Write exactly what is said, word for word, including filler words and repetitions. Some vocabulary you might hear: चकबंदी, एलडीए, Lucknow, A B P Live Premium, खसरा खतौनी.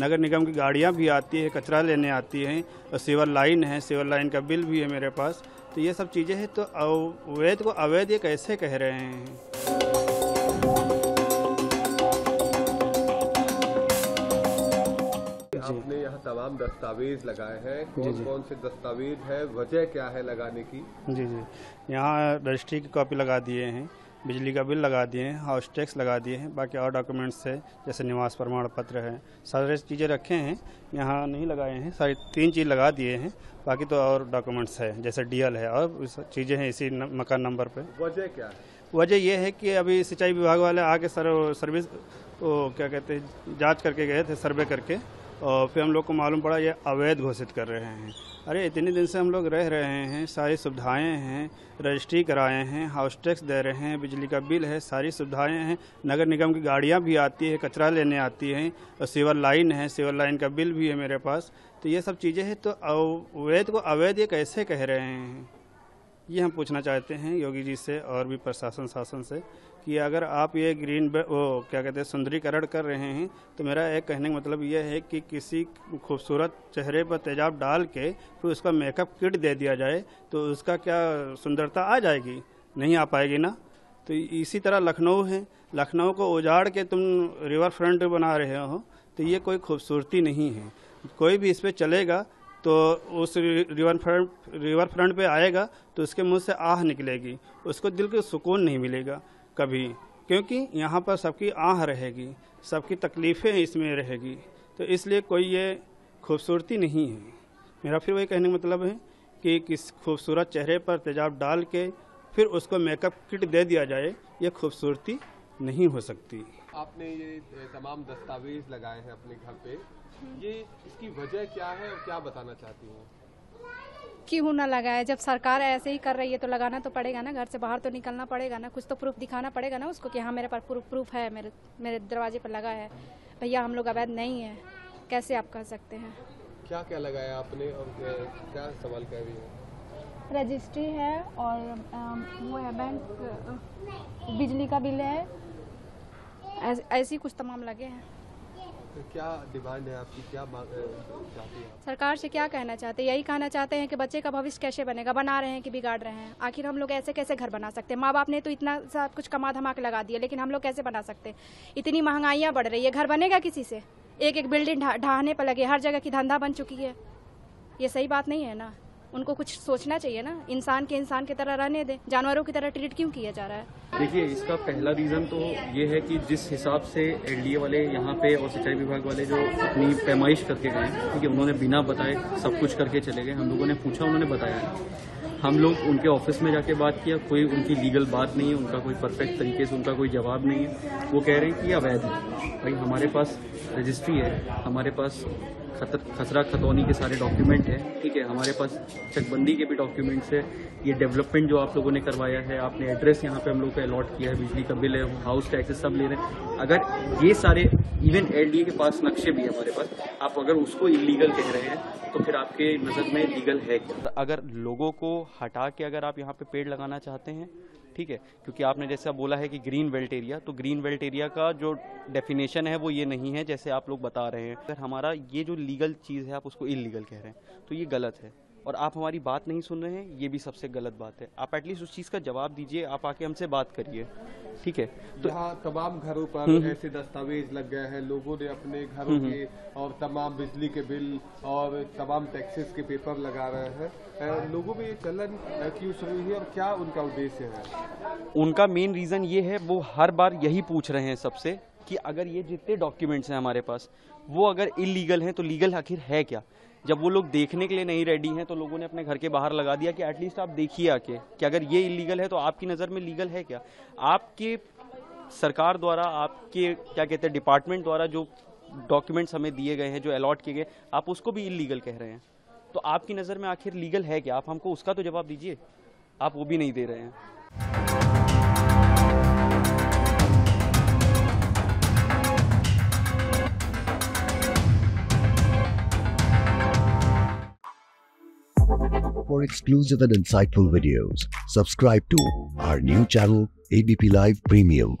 नगर निगम की गाड़ियाँ भी आती है, कचरा लेने आती हैं और सीवर लाइन है, सीवर लाइन का बिल भी है मेरे पास। तो ये सब चीज़ें हैं। तो अवैध को अवैध ये कैसे कह रहे हैं? आपने यहाँ तमाम दस्तावेज लगाए हैं, कौन कौन से दस्तावेज है, वजह क्या है लगाने की? जी जी यहाँ रजिस्ट्री की कॉपी लगा दिए हैं, बिजली का बिल लगा दिए हैं, हाउस टैक्स लगा दिए हैं, बाकी और डॉक्यूमेंट्स है जैसे निवास प्रमाण पत्र है, सारे चीज़ें रखे हैं। यहाँ नहीं लगाए हैं, सारी तीन चीज़ लगा दिए हैं, बाकी तो और डॉक्यूमेंट्स है जैसे डी एल है और चीज़ें हैं इसी न, मकान नंबर पर। वजह क्या है? वजह यह है कि अभी सिंचाई विभाग वाले आके सर सर्विस क्या कहते हैं जाँच करके गए थे, सर्वे करके, और फिर हम लोग को मालूम पड़ा ये अवैध घोषित कर रहे हैं। अरे इतने दिन से हम लोग रह रहे हैं, सारी सुविधाएं हैं, रजिस्ट्री कराए हैं, हाउस टैक्स दे रहे हैं, बिजली का बिल है, सारी सुविधाएं हैं। नगर निगम की गाड़ियां भी आती है, कचरा लेने आती हैं और सीवर लाइन है, सीवर लाइन का बिल भी है मेरे पास। तो ये सब चीज़ें हैं। तो अवैध को अवैध ये कैसे कह रहे हैं, ये हम पूछना चाहते हैं योगी जी से और भी प्रशासन शासन से कि अगर आप ये ग्रीन वो क्या कहते हैं सुंदरीकरण कर रहे हैं, तो मेरा एक कहने का मतलब यह है कि किसी खूबसूरत चेहरे पर तेजाब डाल के फिर उसका मेकअप किट दे दिया जाए तो उसका क्या सुंदरता आ जाएगी? नहीं आ पाएगी ना। तो इसी तरह लखनऊ है, लखनऊ को उजाड़ के तुम रिवर फ्रंट बना रहे हो, तो ये कोई खूबसूरती नहीं है। कोई भी इस पर चलेगा तो उस रिवर फ्रंट रिवर फ्रंट पे आएगा तो उसके मुंह से आह निकलेगी, उसको दिल को सुकून नहीं मिलेगा कभी, क्योंकि यहाँ पर सबकी आह रहेगी, सबकी तकलीफ़ें इसमें रहेगी। तो इसलिए कोई ये खूबसूरती नहीं है। मेरा फिर वही कहने का मतलब है कि किस खूबसूरत चेहरे पर तेजाब डाल के फिर उसको मेकअप किट दे दिया जाए, ये खूबसूरती नहीं हो सकती। आपने ये तमाम दस्तावेज लगाए हैं अपने घर पे, ये इसकी वजह क्या है और क्या बताना चाहती हूँ? क्यों ना लगाए, जब सरकार ऐसे ही कर रही है तो लगाना तो पड़ेगा ना, घर से बाहर तो निकलना पड़ेगा ना, कुछ तो प्रूफ दिखाना पड़ेगा ना उसको कि हाँ मेरे पास प्रूफ प्रूफ है, मेरे मेरे दरवाजे पर लगा है। भैया हम लोग अवैध नहीं है, कैसे आप कह सकते हैं? क्या क्या लगाया आपने और क्या सवाल कर रही है? रजिस्ट्री है और वो है बैंक, बिजली का बिल है, ऐसी कुछ तमाम लगे हैं। तो क्या डिमांड है आपकी, क्या चाहती है सरकार से, क्या कहना चाहते हैं? यही कहना चाहते हैं कि बच्चे का भविष्य कैसे बनेगा, बना रहे हैं कि बिगाड़ रहे हैं? आखिर हम लोग ऐसे कैसे घर बना सकते हैं? माँ बाप ने तो इतना सब कुछ कमा धमा के लगा दिया, लेकिन हम लोग कैसे बना सकते हैं? इतनी महंगाइयाँ बढ़ रही है, घर बनेगा किसी से? एक एक बिल्डिंग ढहाने पर लगे, हर जगह की धंधा बन चुकी है, ये सही बात नहीं है ना। उनको कुछ सोचना चाहिए ना, इंसान के इंसान की तरह रहने दें, जानवरों की तरह ट्रीट क्यों किया जा रहा है? देखिए इसका पहला रीज़न तो ये है कि जिस हिसाब से एलडीए वाले यहाँ पे और सिंचाई विभाग वाले जो अपनी पैमाइश करके गए, क्योंकि उन्होंने बिना बताए सब कुछ करके चले गए। हम लोगों ने पूछा, उन्होंने बताया, हम लोग उनके ऑफिस में जाके बात किया, कोई उनकी लीगल बात नहीं है, उनका कोई परफेक्ट तरीके से उनका कोई जवाब नहीं है। वो कह रहे हैं कि अवैध है। भाई हमारे पास रजिस्ट्री है, हमारे पास खसरा खतौनी के सारे डॉक्यूमेंट है, ठीक है, हमारे पास चकबंदी के भी डॉक्यूमेंट्स है, ये डेवलपमेंट जो आप लोगों ने करवाया है, आपने एड्रेस यहाँ पे हम लोग को अलॉट किया है, बिजली का बिल है, हाउस टैक्सेस सब ले रहे हैं। अगर ये सारे इवन एलडीए के पास नक्शे भी है हमारे पास, आप अगर उसको इलीगल कह रहे हैं तो फिर आपके नज़र में लीगल है क्या? अगर लोगों को हटा के अगर आप यहाँ पे पेड़ लगाना चाहते हैं, ठीक है, क्योंकि आपने जैसा बोला है कि ग्रीन बेल्ट एरिया, तो ग्रीन बेल्ट एरिया का जो डेफिनेशन है वो ये नहीं है जैसे आप लोग बता रहे हैं। अगर हमारा ये जो लीगल चीज़ है आप उसको इलीगल कह रहे हैं तो ये गलत है, और आप हमारी बात नहीं सुन रहे हैं, ये भी सबसे गलत बात है। आप एटलीस्ट उस चीज़ का जवाब दीजिए, आप आके हमसे बात करिए, ठीक है। तो यहाँ तमाम घरों पर ऐसे दस्तावेज लग गए हैं, लोगों ने अपने घरों के और तमाम बिजली के बिल और तमाम टैक्सेस के पेपर लगा रहे हैं। लोगों में ये चलन क्यों शुरू हुई है और क्या उनका उद्देश्य है? उनका मेन रीज़न ये है, वो हर बार यही पूछ रहे हैं सबसे कि अगर ये जितने डॉक्यूमेंट्स हैं हमारे पास वो अगर इलीगल हैं तो लीगल आखिर है क्या? जब वो लोग देखने के लिए नहीं रेडी हैं तो लोगों ने अपने घर के बाहर लगा दिया कि एटलीस्ट आप देखिए आके कि अगर ये इलीगल है तो आपकी नज़र में लीगल है क्या? आपके सरकार द्वारा आपके क्या कहते हैं डिपार्टमेंट द्वारा जो डॉक्यूमेंट्स हमें दिए गए हैं, जो अलॉट किए गए, आप उसको भी इलीगल कह रहे हैं, तो आपकी नज़र में आखिर लीगल है क्या? आप हमको उसका तो जवाब दीजिए, आप वो भी नहीं दे रहे हैं। For exclusive and insightful videos, subscribe to our new channel A B P Live Premium.